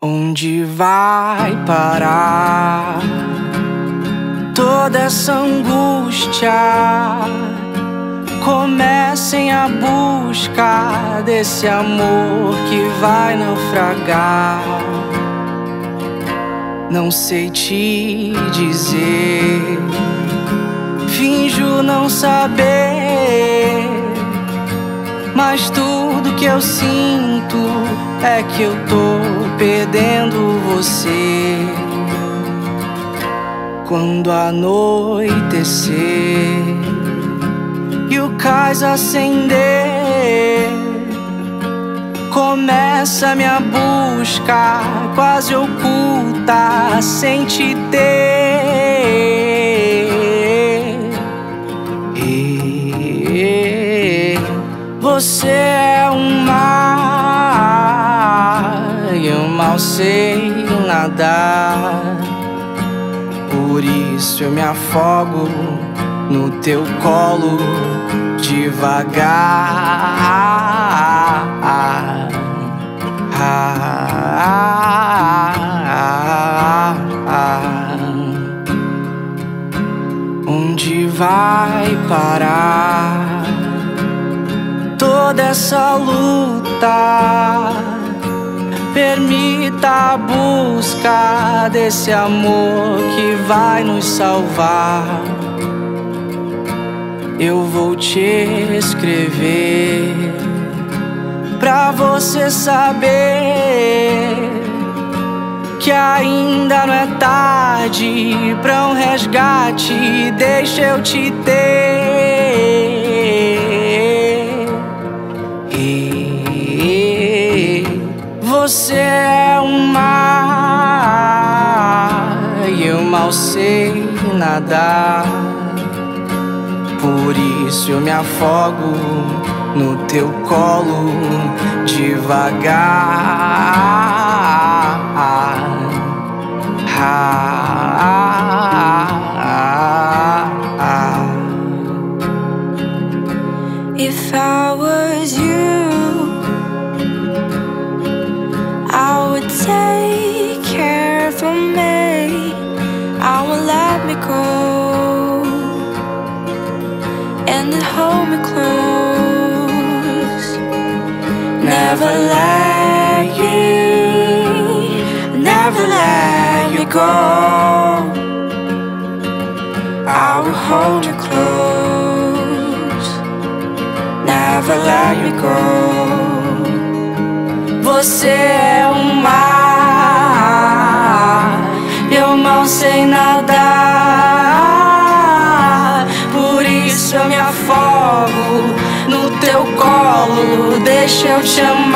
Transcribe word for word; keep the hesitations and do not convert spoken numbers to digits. Onde vai parar toda essa angústia? Comecem a busca desse amor que vai naufragar. Não sei te dizer, finjo não saber, mas tudo que eu sinto é que eu tô perdendo você. Quando anoitecer e o cais acender, começa minha busca quase oculta, sem te ter. E você é um mar, eu mal sei nadar, por isso eu me afogo no teu colo devagar. Ah, ah, ah, ah. Onde vai parar toda essa luta? Permita a busca desse amor que vai nos salvar. Eu vou te escrever pra você saber que ainda não é tarde pra um resgate. Deixa eu te ter. E você é um mar, eu mal sei nadar, por isso eu me afogo no teu colo devagar. Ah, ah, ah, ah. If I was you, I would take care of me, I would let me go and hold me close. Never let you, never let you go. I will hold you close, never let you go. Você é um mar, eu mal sei nadar, eu me afogo no teu colo, deixa eu te amar.